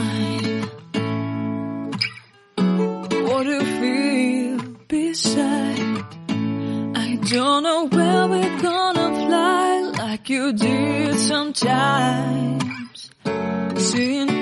mine. What do you feel beside? I don't know where we're gonna fly like you did sometimes. Seeing